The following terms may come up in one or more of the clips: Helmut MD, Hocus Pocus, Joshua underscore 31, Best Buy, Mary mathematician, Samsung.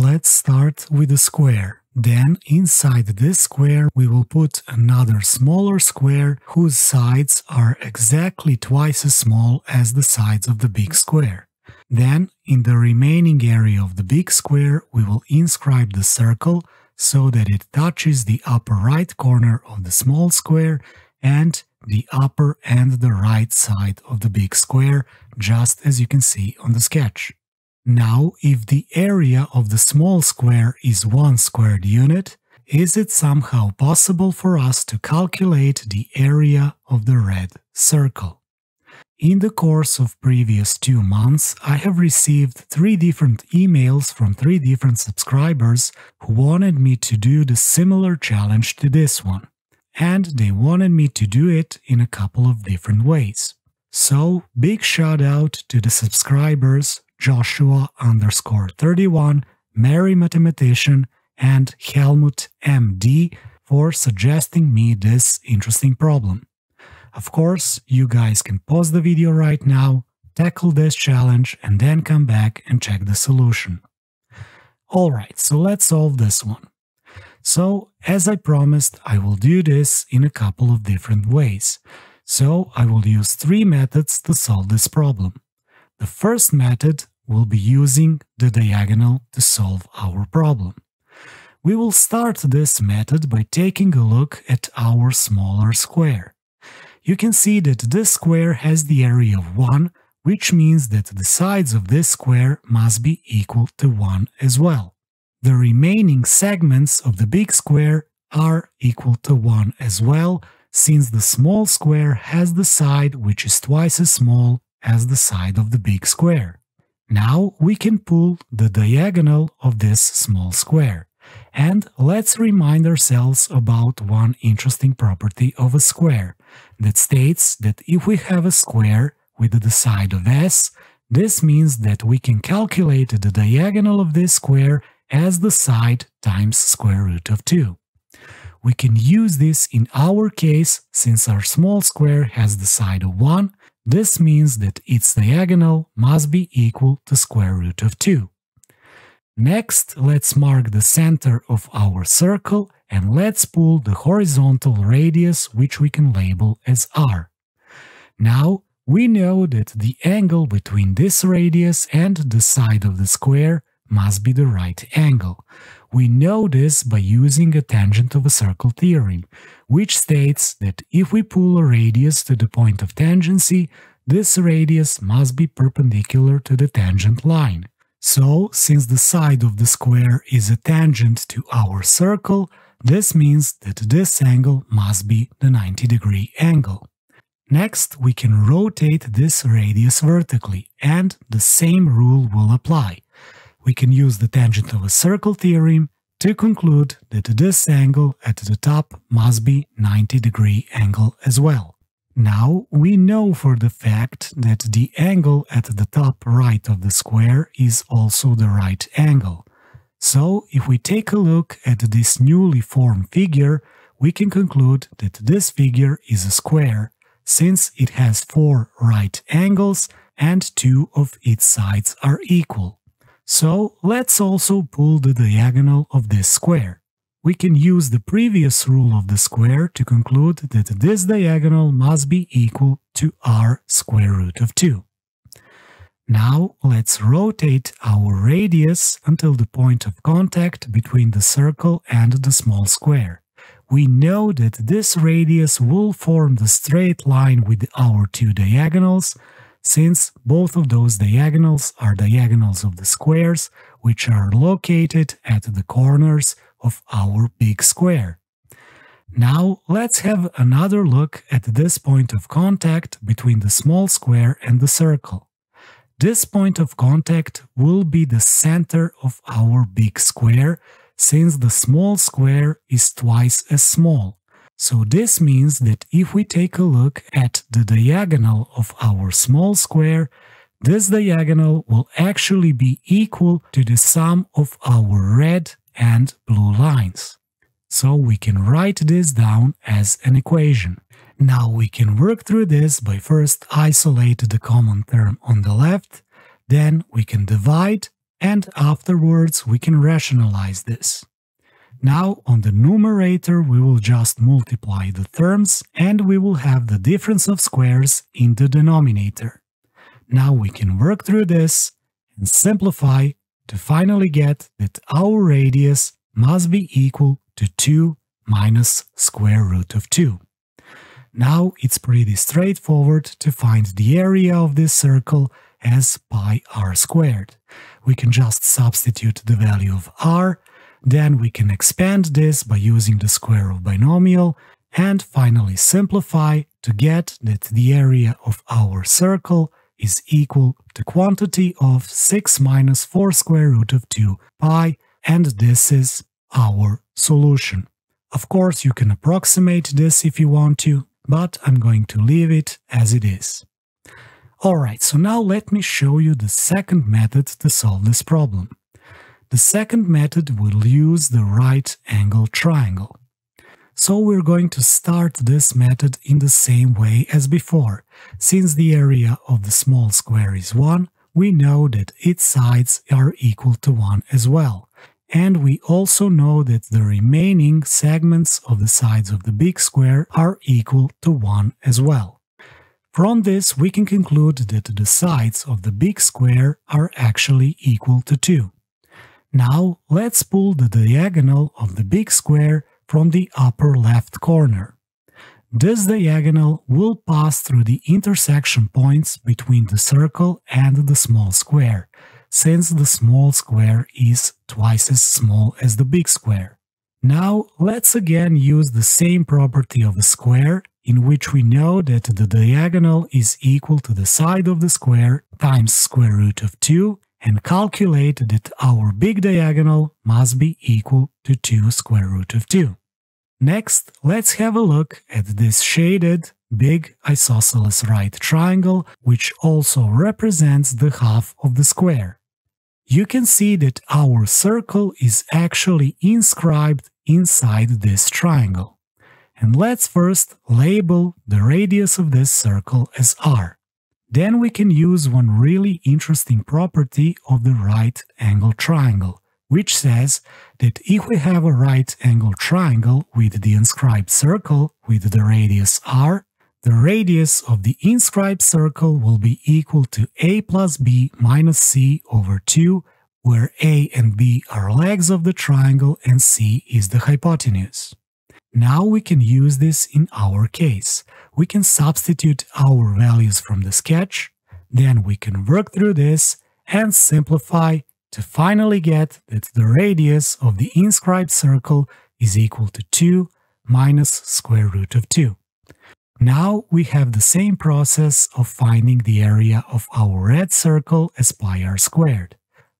Let's start with a square. Then, inside this square, we will put another smaller square whose sides are exactly twice as small as the sides of the big square. Then, in the remaining area of the big square, we will inscribe the circle so that it touches the upper right corner of the small square and the upper and the right side of the big square, just as you can see on the sketch. Now, if the area of the small square is one squared unit, is it somehow possible for us to calculate the area of the red circle? In the course of previous 2 months, I have received 3 different emails from 3 different subscribers who wanted me to do the similar challenge to this one. And they wanted me to do it in a couple of different ways. So, big shout out to the subscribers Joshua underscore 31, Mary mathematician, and Helmut MD for suggesting me this interesting problem. Of course, you guys can pause the video right now, tackle this challenge, and then come back and check the solution. Alright, so let's solve this one. So, as I promised, I will do this in a couple of different ways. So, I will use 3 methods to solve this problem. The first method will be using the diagonal to solve our problem. We will start this method by taking a look at our smaller square. You can see that this square has the area of 1, which means that the sides of this square must be equal to 1 as well. The remaining segments of the big square are equal to 1 as well, since the small square has the side which is twice as small as the side of the big square. Now we can pull the diagonal of this small square. And let's remind ourselves about one interesting property of a square that states that if we have a square with the side of S, this means that we can calculate the diagonal of this square as the side times square root of 2. We can use this in our case since our small square has the side of 1. This means that its diagonal must be equal to square root of 2. Next, let's mark the center of our circle and let's pull the horizontal radius, which we can label as r. Now, we know that the angle between this radius and the side of the square must be the right angle. We know this by using a tangent of a circle theorem, which states that if we pull a radius to the point of tangency, this radius must be perpendicular to the tangent line. So, since the side of the square is a tangent to our circle, this means that this angle must be the 90-degree angle. Next, we can rotate this radius vertically, and the same rule will apply. We can use the tangent of a circle theorem to conclude that this angle at the top must be 90-degree angle as well. Now, we know for the fact that the angle at the top right of the square is also the right angle. So, if we take a look at this newly formed figure, we can conclude that this figure is a square, since it has 4 right angles and 2 of its sides are equal. So, let's also pull the diagonal of this square. We can use the previous rule of the square to conclude that this diagonal must be equal to r square root of 2. Now, let's rotate our radius until the point of contact between the circle and the small square. We know that this radius will form the straight line with our 2 diagonals, since both of those diagonals are diagonals of the squares, which are located at the corners of our big square. Now, let's have another look at this point of contact between the small square and the circle. This point of contact will be the center of our big square, since the small square is twice as small. So this means that if we take a look at the diagonal of our small square, this diagonal will actually be equal to the sum of our red and blue lines. So we can write this down as an equation. Now we can work through this by first isolating the common term on the left, then we can divide, and afterwards we can rationalize this. Now on the numerator we will just multiply the terms and we will have the difference of squares in the denominator. Now we can work through this and simplify to finally get that our radius must be equal to 2 minus square root of 2. Now it's pretty straightforward to find the area of this circle as pi r squared. We can just substitute the value of r, then we can expand this by using the square of binomial, and finally simplify to get that the area of our circle is equal to quantity of 6 minus 4 square root of 2 pi, and this is our solution. Of course, you can approximate this if you want to, but I'm going to leave it as it is. Alright, so now let me show you the second method to solve this problem. The second method will use the right angle triangle. So we're going to start this method in the same way as before. Since the area of the small square is 1, we know that its sides are equal to 1 as well. And we also know that the remaining segments of the sides of the big square are equal to 1 as well. From this, we can conclude that the sides of the big square are actually equal to 2. Now, let's pull the diagonal of the big square from the upper left corner. This diagonal will pass through the intersection points between the circle and the small square, since the small square is twice as small as the big square. Now, let's again use the same property of a square, in which we know that the diagonal is equal to the side of the square times square root of 2, and calculate that our big diagonal must be equal to 2 square root of 2. Next, let's have a look at this shaded, big isosceles right triangle, which also represents the half of the square. You can see that our circle is actually inscribed inside this triangle. And let's first label the radius of this circle as r. Then we can use one really interesting property of the right angle triangle, which says that if we have a right angle triangle with the inscribed circle with the radius r, the radius of the inscribed circle will be equal to a plus b minus c over 2, where a and b are legs of the triangle and c is the hypotenuse. Now we can use this in our case. We can substitute our values from the sketch, then we can work through this and simplify to finally get that the radius of the inscribed circle is equal to 2 minus square root of 2. Now we have the same process of finding the area of our red circle as pi r squared.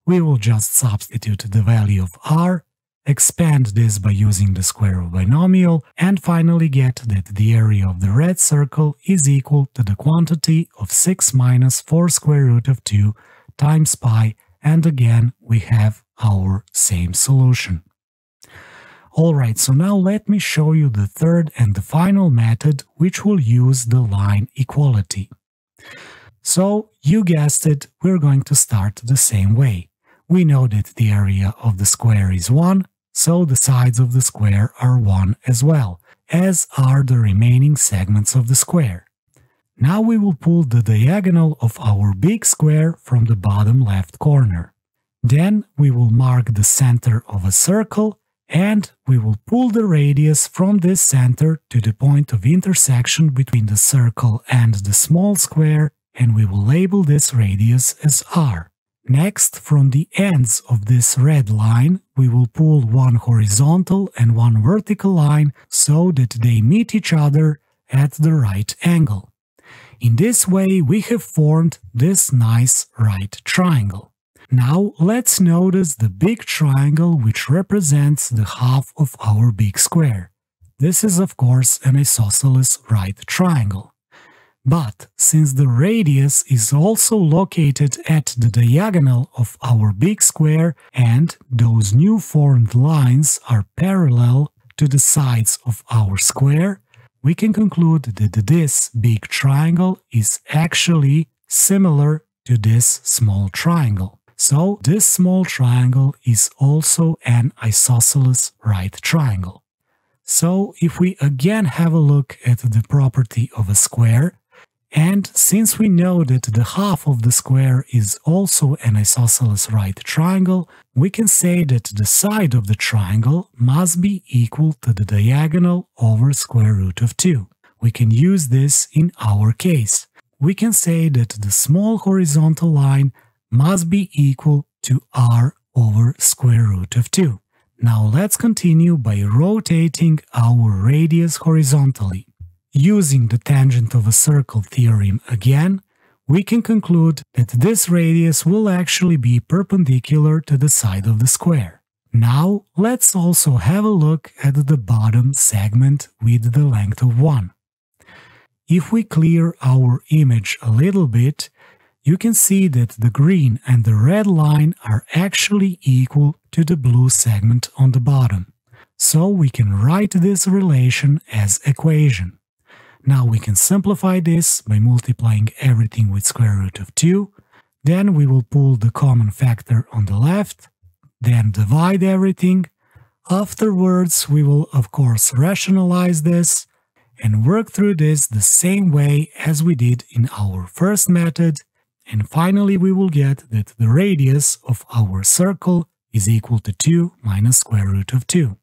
We will just substitute the value of r, expand this by using the square of binomial, and finally get that the area of the red circle is equal to the quantity of 6 minus 4 square root of 2 times pi, and again we have our same solution. Alright, so now let me show you the third and the final method, which will use the line equality. So, you guessed it, we're going to start the same way. We know that the area of the square is 1, so the sides of the square are 1 as well, as are the remaining segments of the square. Now we will pull the diagonal of our big square from the bottom left corner. Then we will mark the center of a circle, and we will pull the radius from this center to the point of intersection between the circle and the small square, and we will label this radius as r. Next, from the ends of this red line, we will pull one horizontal and one vertical line so that they meet each other at the right angle. In this way, we have formed this nice right triangle. Now, let's notice the big triangle which represents the half of our big square. This is, of course, an isosceles right triangle. But, since the radius is also located at the diagonal of our big square and those new formed lines are parallel to the sides of our square, we can conclude that this big triangle is actually similar to this small triangle. So this small triangle is also an isosceles right triangle. So if we again have a look at the property of a square, and since we know that the half of the square is also an isosceles right triangle, we can say that the side of the triangle must be equal to the diagonal over square root of 2. We can use this in our case. We can say that the small horizontal line must be equal to r over square root of 2. Now let's continue by rotating our radius horizontally. Using the tangent of a circle theorem again, we can conclude that this radius will actually be perpendicular to the side of the square. Now let's also have a look at the bottom segment with the length of 1. If we clear our image a little bit, you can see that the green and the red line are actually equal to the blue segment on the bottom. So we can write this relation as equation. Now we can simplify this by multiplying everything with square root of 2, then we will pull the common factor on the left, then divide everything. Afterwards we will of course rationalize this and work through this the same way as we did in our first method, and finally we will get that the radius of our circle is equal to 2 minus square root of 2.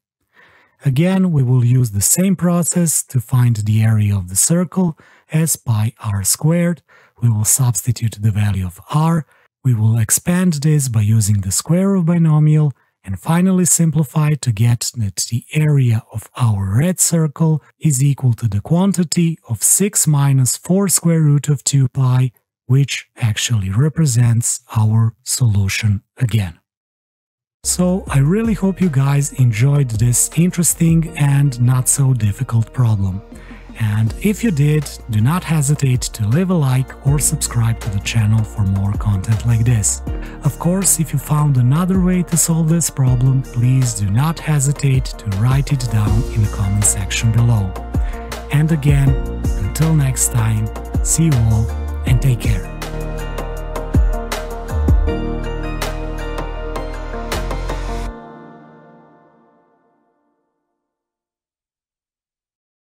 Again, we will use the same process to find the area of the circle as pi r squared. We will substitute the value of r, we will expand this by using the square of binomial, and finally simplify to get that the area of our red circle is equal to the quantity of 6 minus 4 square root of 2 pi, which actually represents our solution again. So I really hope you guys enjoyed this interesting and not so difficult problem. And if you did, do not hesitate to leave a like or subscribe to the channel for more content like this. Of course, if you found another way to solve this problem, please do not hesitate to write it down in the comment section below. And again, until next time, see you all and take care.